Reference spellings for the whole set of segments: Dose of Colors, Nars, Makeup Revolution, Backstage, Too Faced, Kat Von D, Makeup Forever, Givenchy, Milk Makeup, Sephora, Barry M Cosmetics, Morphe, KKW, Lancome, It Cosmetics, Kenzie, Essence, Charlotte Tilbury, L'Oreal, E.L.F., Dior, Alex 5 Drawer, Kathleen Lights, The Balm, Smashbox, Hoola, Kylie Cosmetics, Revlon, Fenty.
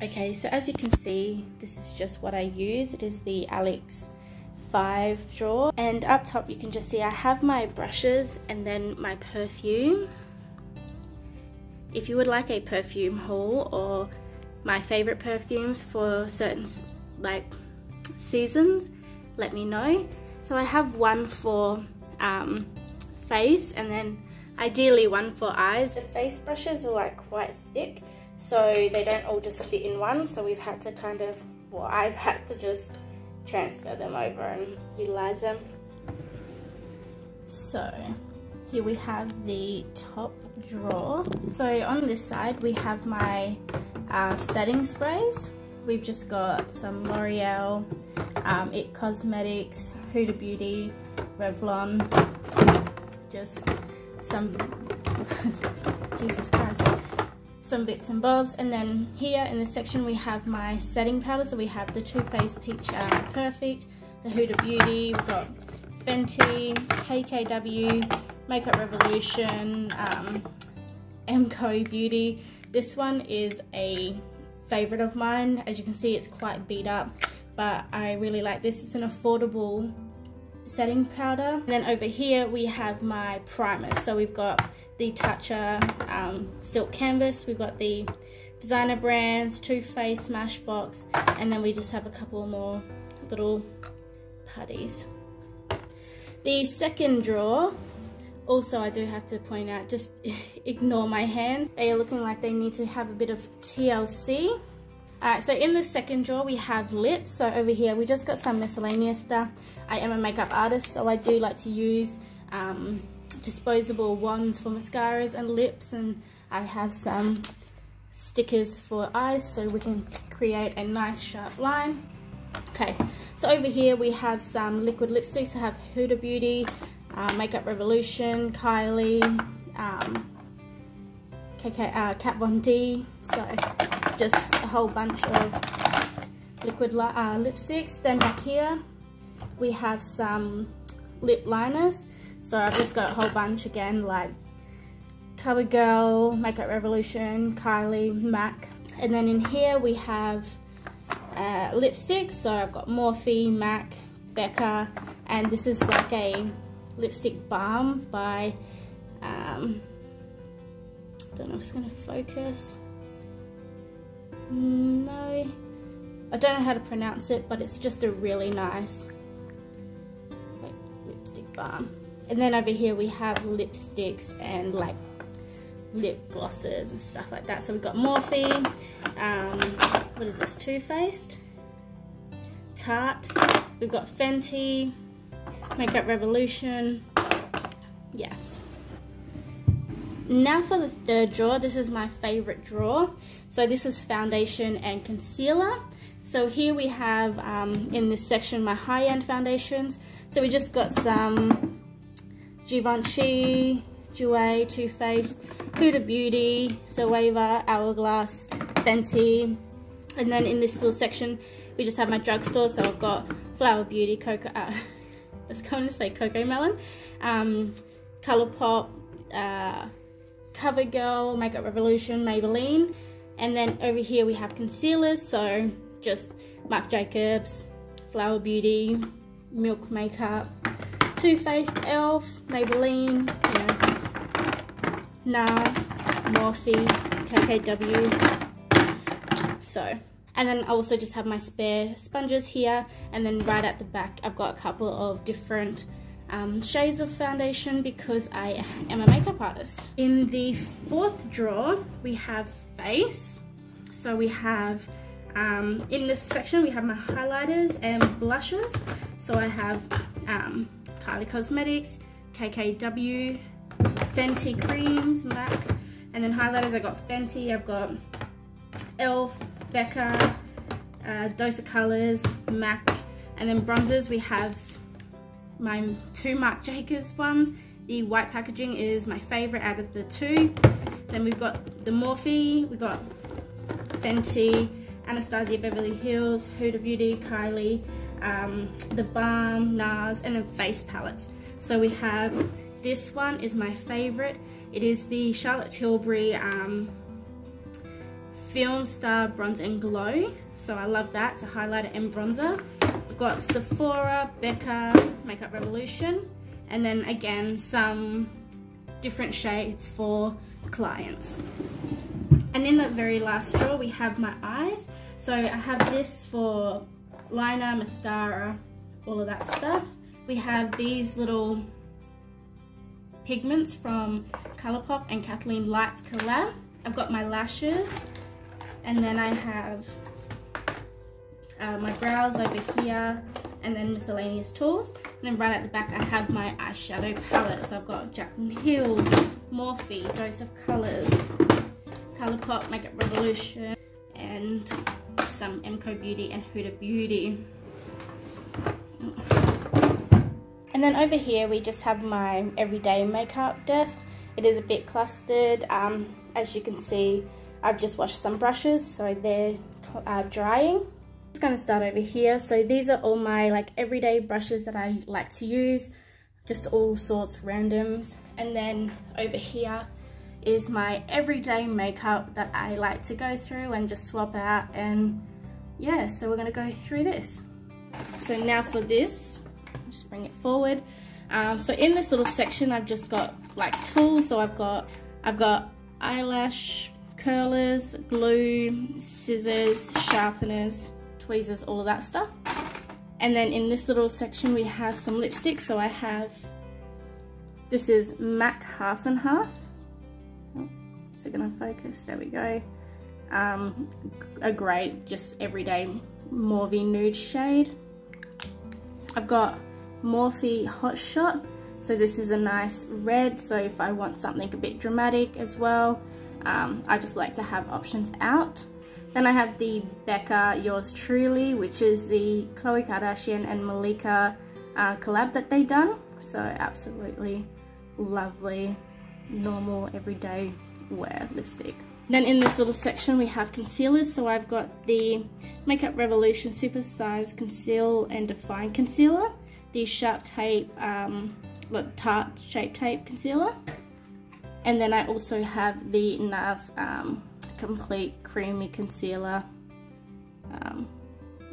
Okay, so as you can see, this is just what I use. It is the Alex 5 Drawer. And up top, you can just see I have my brushes and then my perfumes. If you would like a perfume haul or my favorite perfumes for certain seasons, let me know. So I have one for face and then ideally one for eyes. The face brushes are like quite thick, so they don't all just fit in one, so we've had to kind of, well, I've had to just transfer them over and utilize them. So here we have the top drawer. So on this side we have my setting sprays. We've just got some L'Oreal, It Cosmetics, Huda Beauty, Revlon, just some Jesus Christ, some bits and bobs. And then here in this section we have my setting powder. So we have the Too Faced Peach Perfect, the Huda Beauty, we've got Fenty, KKW, Makeup Revolution, Emco Beauty. This one is a favorite of mine. As you can see, it's quite beat up, but I really like this. It's an affordable setting powder. And then over here we have my primers. So we've got the Toucher Silk Canvas, we've got the Designer Brands, Too Faced, Smashbox, and then we just have a couple more little putties. The second drawer, also I do have to point out, just ignore my hands. They are looking like they need to have a bit of TLC. Alright, so in the second drawer we have lips. So over here we just got some miscellaneous stuff. I am a makeup artist, so I do like to use disposable wands for mascaras and lips, and I have some stickers for eyes so we can create a nice sharp line. Okay, so over here we have some liquid lipsticks. I have Huda Beauty, Makeup Revolution, Kylie, Kat Von D, so just a whole bunch of liquid lipsticks. Then back here we have some lip liners. So I've just got a whole bunch again, like CoverGirl, Makeup Revolution, Kylie, MAC. And then in here we have lipsticks. So I've got Morphe, MAC, Becca, and this is like a lipstick balm by, I don't know if it's going to focus. No, I don't know how to pronounce it, but it's just a really nice lipstick balm. And then over here we have lipsticks and like lip glosses and stuff like that. So we've got Morphe, what is this, Too Faced, Tarte, we've got Fenty, Makeup Revolution, yes. Now for the third drawer, this is my favourite drawer. So this is foundation and concealer. So here we have, in this section, my high-end foundations. So we just got some Givenchy, Jouer, Too Faced, Huda Beauty, Zoeva, Hourglass, Fenty. And then in this little section, we just have my drugstore. So I've got Flower Beauty, Cocoa, I was going to say Cocoa Melon, Colourpop, CoverGirl, Makeup Revolution, Maybelline. And then over here we have concealers. So just Marc Jacobs, Flower Beauty, Milk Makeup, Too Faced, E.L.F., Maybelline, Nars, Morphe, KKW. So, and then I also just have my spare sponges here, and then right at the back I've got a couple of different shades of foundation because I am a makeup artist. In the fourth drawer we have face. So we have in this section we have my highlighters and blushes. So I have Kylie Cosmetics, KKW, Fenty creams, MAC, and then highlighters I got Fenty, I've got E.L.F., Becca, Dose of Colors, MAC, and then bronzers we have my two Marc Jacobs ones. The white packaging is my favourite out of the two. Then we've got the Morphe, we've got Fenty, Anastasia Beverly Hills, Huda Beauty, Kylie, the balm, NARS, and then face palettes. So we have, this one is my favourite. It is the Charlotte Tilbury Film Star Bronze and Glow. So I love that. It's a highlighter and bronzer. We've got Sephora, Becca, Makeup Revolution, and then again some different shades for clients. And in the very last drawer we have my eyes. So I have this for liner, mascara, all of that stuff. We have these little pigments from Colourpop and Kathleen Lights collab. I've got my lashes, and then I have my brows over here, and then miscellaneous tools. And then right at the back I have my eyeshadow palette. So I've got Jaclyn Hill, Morphe, Dose of Colors, Colourpop, Makeup Revolution, and some Emco Beauty and Huda Beauty. And then over here we just have my everyday makeup desk. It is a bit clustered. As you can see, I've just washed some brushes, so they're drying. Just going to start over here. So these are all my like everyday brushes that I like to use, just all sorts randoms. And then over here is my everyday makeup that I like to go through and just swap out. And yeah, so we're going to go through this. So now for this, just bring it forward. So in this little section I've just got like tools. So I've got eyelash curlers, glue, scissors, sharpeners, tweezers, all of that stuff. And then in this little section we have some lipsticks. So I have, this is MAC Half and Half. Oh, is it gonna focus? There we go. A great just everyday mauve nude shade. I've got Morphe Hot Shot. So this is a nice red, so if I want something a bit dramatic as well, I just like to have options out. Then I have the Becca Yours Truly, which is the Khloe Kardashian and Malika collab that they done. So absolutely lovely, normal, everyday wear lipstick. Then in this little section we have concealers. So I've got the Makeup Revolution Super Size Conceal and Define Concealer, the Sharp Tape, Tarte Shape Tape Concealer, and then I also have the Nars Complete Creamy Concealer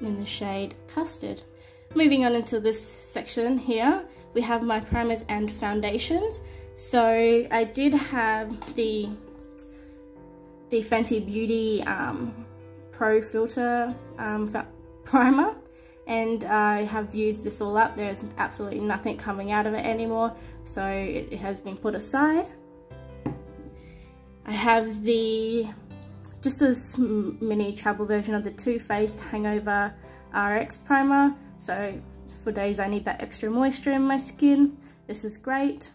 in the shade Custard. Moving on into this section here, we have my primers and foundations. So I did have the Fenty Beauty Pro Filter Primer, and I have used this all up. There's absolutely nothing coming out of it anymore, so it has been put aside. I have the just a mini travel version of the Too Faced Hangover RX Primer. So for days I need that extra moisture in my skin, this is great.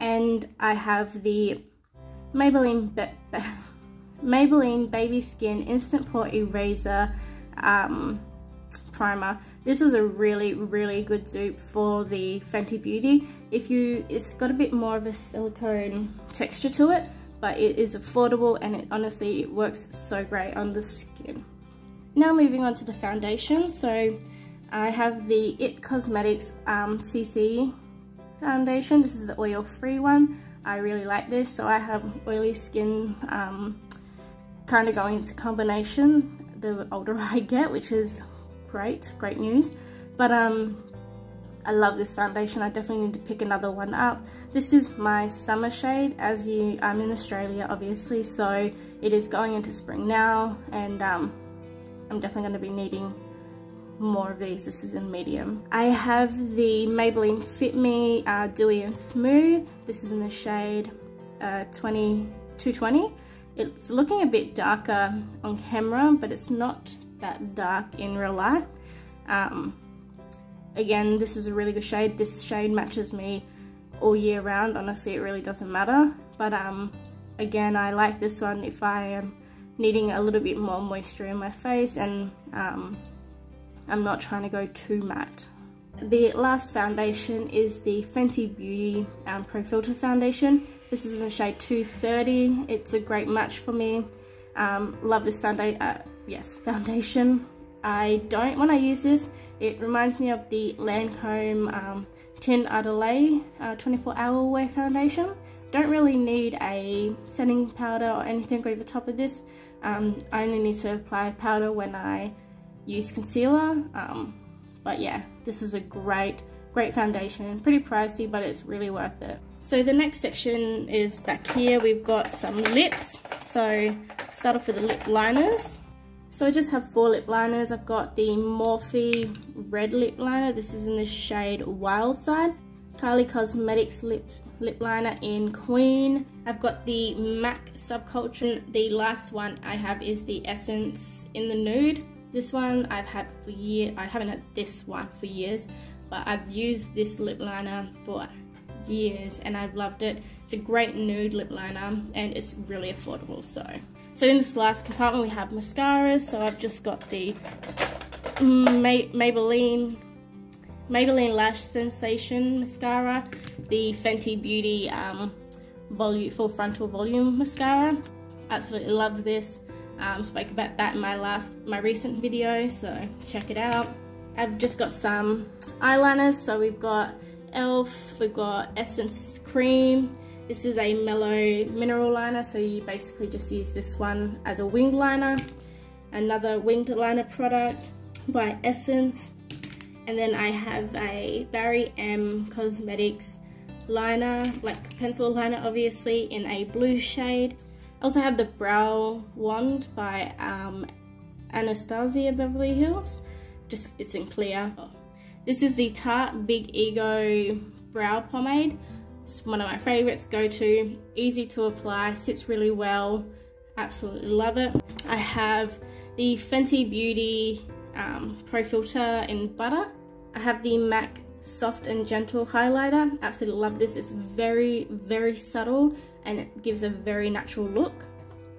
And I have the Maybelline Baby Skin Instant Pore Eraser Primer. This is a really good dupe for the Fenty Beauty. It's got a bit more of a silicone texture to it, but it is affordable and honestly, it works so great on the skin. Now moving on to the foundation. So I have the It Cosmetics CC foundation. This is the oil-free one. I really like this. So I have oily skin, kind of going into combination the older I get, which is great news. But I love this foundation. I definitely need to pick another one up. This is my summer shade. I'm in Australia obviously, so it is going into spring now, and I'm definitely going to be needing more of these. This is in medium. I have the Maybelline Fit Me Dewy and Smooth. This is in the shade 220. It's looking a bit darker on camera, but it's not that dark in real life. Again, this is a really good shade. This shade matches me all year round, honestly. It really doesn't matter, but again, I like this one if I am needing a little bit more moisture in my face, and I'm not trying to go too matte. The last foundation is the Fenty Beauty Pro Filter Foundation. This is in the shade 230. It's a great match for me. Love this foundation. Foundation. I don't want to use this. It reminds me of the Lancome Tin Adelaide 24 Hour Wear Foundation, Don't really need a setting powder or anything over top of this. I only need to apply powder when I use concealer. But yeah, this is a great foundation. Pretty pricey, but it's really worth it. So the next section is back here. We've got some lips. So start off with the lip liners. So I just have 4 lip liners. I've got the Morphe Red Lip Liner. This is in the shade Wild Side. Kylie Cosmetics Lip Liner in Queen. I've got the MAC Subculture. The last one I have is the Essence in the Nude. This one I've had for years. I haven't had this one for years, but I've used this lip liner for years and I've loved it. It's a great nude lip liner and it's really affordable. So in this last compartment we have mascaras. So I've just got the Maybelline Lash Sensation Mascara, the Fenty Beauty Full Frontal Volume Mascara. Absolutely love this. Spoke about that in my recent video, so check it out. I've just got some eyeliners, so we've got E.L.F., we've got Essence Cream. This is a mellow mineral liner, so you basically just use this one as a winged liner. Another winged liner product by Essence. And then I have a Barry M Cosmetics liner, like pencil liner obviously, in a blue shade. I also have the Brow Wand by Anastasia Beverly Hills. It's in clear. This is the Tarte Big Ego Brow Pomade. It's one of my favorites, go-to, easy to apply, sits really well. Absolutely love it. I have the Fenty Beauty Pro Filter in Butter. I have the MAC Soft and Gentle Highlighter. Absolutely love this. It's very, very subtle and it gives a very natural look.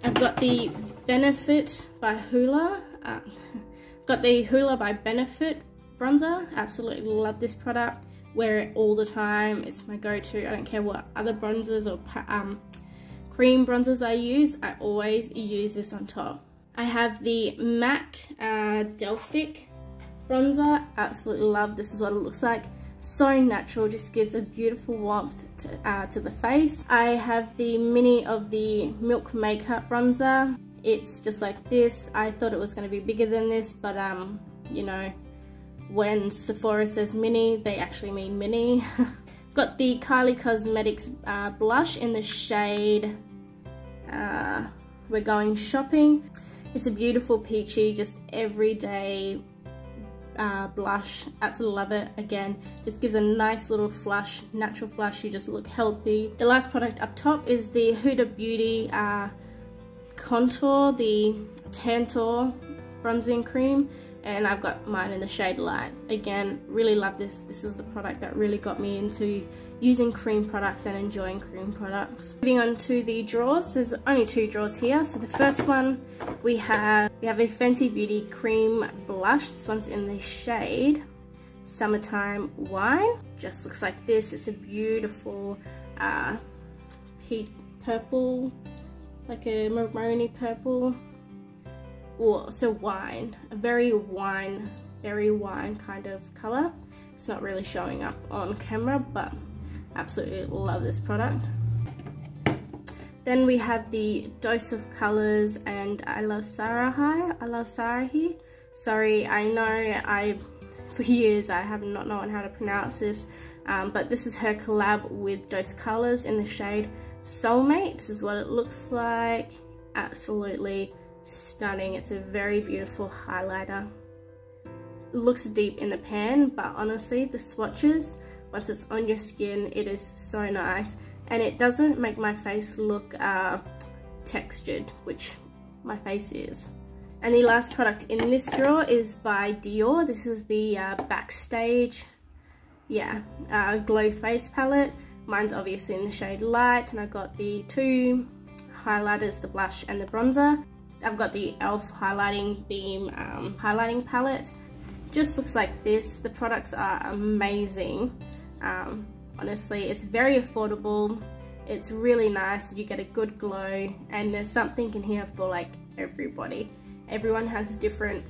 I've got the Benefit by Hoola. Got the Hoola by Benefit bronzer. Absolutely love this product. Wear it all the time. It's my go-to. I don't care what other bronzers or cream bronzers I use. I always use this on top. I have the MAC Delphic bronzer. Absolutely love. This is what it looks like. So natural. Just gives a beautiful warmth to the face. I have the mini of the Milk Makeup bronzer. It's just like this. I thought it was going to be bigger than this, but you know, when Sephora says mini, they actually mean mini. Got the Kylie Cosmetics blush in the shade We're Going Shopping. It's a beautiful peachy, just everyday blush. Absolutely love it. Again, just gives a nice little flush, natural flush. You just look healthy. The last product up top is the Huda Beauty Contour, the Tantor bronzing cream, and I've got mine in the shade Light. Again, really love this. This is the product that really got me into using cream products and enjoying cream products. Moving on to the drawers, there's only 2 drawers here. So the first one we have a Fenty Beauty cream blush. This one's in the shade Summertime Wine. Just looks like this. It's a beautiful purple, like a maroony purple. Or so wine, a very wine kind of color. It's not really showing up on camera, but absolutely love this product. Then we have the Dose of Colors and I love Sarahi. Sorry, I know for years I have not known how to pronounce this, but this is her collab with Dose Colors in the shade Soulmate. This is what it looks like. Absolutely stunning. It's a very beautiful highlighter. It looks deep in the pan, but honestly the swatches, once it's on your skin, it is so nice, and it doesn't make my face look textured, which my face is. And the last product in this drawer is by Dior. This is the Backstage Glow Face Palette. Mine's obviously in the shade Light, and I've got the 2 highlighters, the blush and the bronzer. I've got the e.l.f. Highlighting Beam highlighting palette. Just looks like this. The products are amazing. Honestly, it's very affordable. It's really nice. You get a good glow, and there's something in here for like everybody. Everyone has different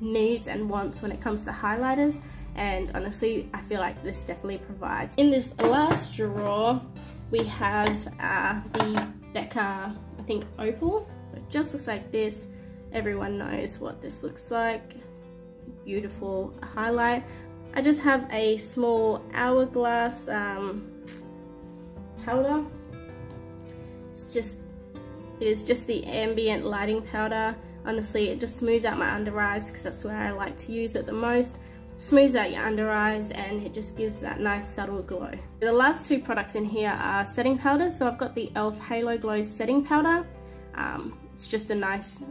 needs and wants when it comes to highlighters, and honestly I feel like this definitely provides. In this last drawer we have the Becca, I think, Opal. It just looks like this. Everyone knows what this looks like. Beautiful highlight. I just have a small Hourglass powder. It is just the ambient lighting powder. Honestly, it just smooths out my under eyes because that's where I like to use it the most. Smooths out your under eyes and it just gives that nice subtle glow. The last two products in here are setting powders. So I've got the e.l.f. Halo Glow setting powder. It's just a nice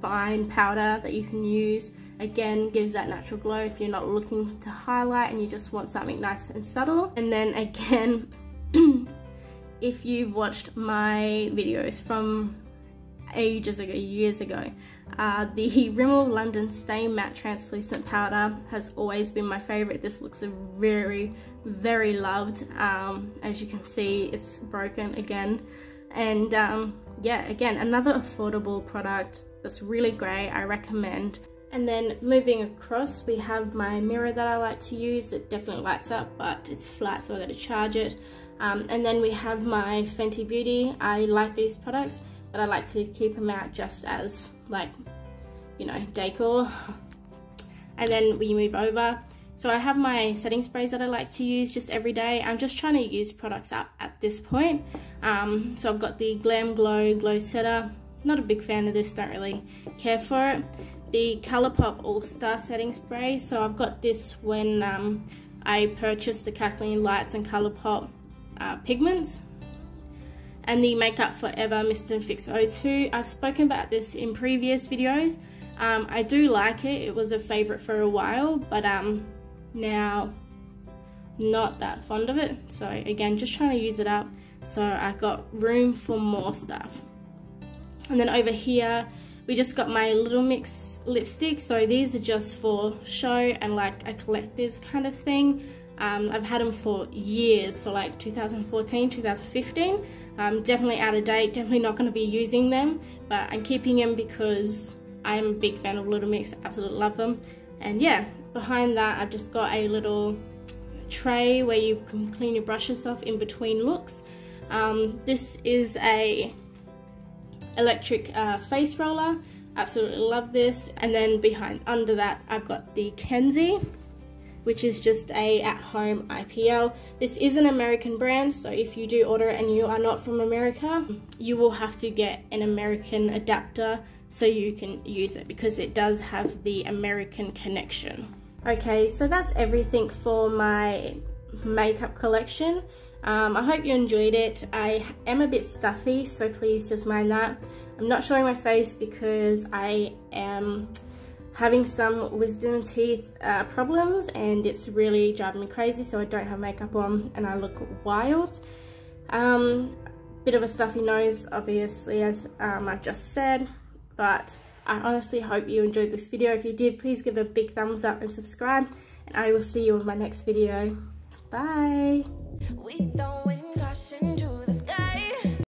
fine powder that you can use. Again, gives that natural glow if you're not looking to highlight and you just want something nice and subtle. And then again, if you've watched my videos from ages ago, years ago, the Rimmel London Stain Matte Translucent Powder has always been my favorite. This looks very, very loved. As you can see, it's broken again. And yeah, again, another affordable product that's really great, I recommend. And then moving across, we have my mirror that I like to use. It definitely lights up, but it's flat, so I got to charge it. And then we have my Fenty Beauty. I like these products, but I like to keep them out just as, like, you know, decor. And then we move over. So I have my setting sprays that I like to use just every day. I'm just trying to use products up at this point. So I've got the Glam Glow Glow Setter. Not a big fan of this, don't really care for it. The Colourpop All Star Setting Spray. So I've got this when I purchased the Kathleen Lights and Colourpop pigments. And the Makeup Forever Mist and Fix O2. I've spoken about this in previous videos. I do like it. It was a favourite for a while, but now not that fond of it. So again, just trying to use it up so I've got room for more stuff. And then over here, we just got my Little Mix lipstick. So these are just for show and like a collectives kind of thing. I've had them for years, so like 2014, 2015. Definitely out of date, definitely not going to be using them, but I'm keeping them because I'm a big fan of Little Mix, absolutely love them. And yeah, behind that I've just got a little tray where you can clean your brushes off in between looks. This is a electric face roller, absolutely love this. And then under that I've got the Kenzie, which is just a at-home IPL. This is an American brand, so if you do order it and you are not from America, you will have to get an American adapter so you can use it, because it does have the American connection. Okay, so that's everything for my makeup collection. I hope you enjoyed it. I am a bit stuffy, so please just mind that. I'm not showing my face because I am having some wisdom and teeth problems, and it's really driving me crazy, so I don't have makeup on and I look wild. Bit of a stuffy nose, obviously, as I've just said, but I honestly hope you enjoyed this video. If you did, please give it a big thumbs up and subscribe, and I will see you in my next video. Bye! We throwing caution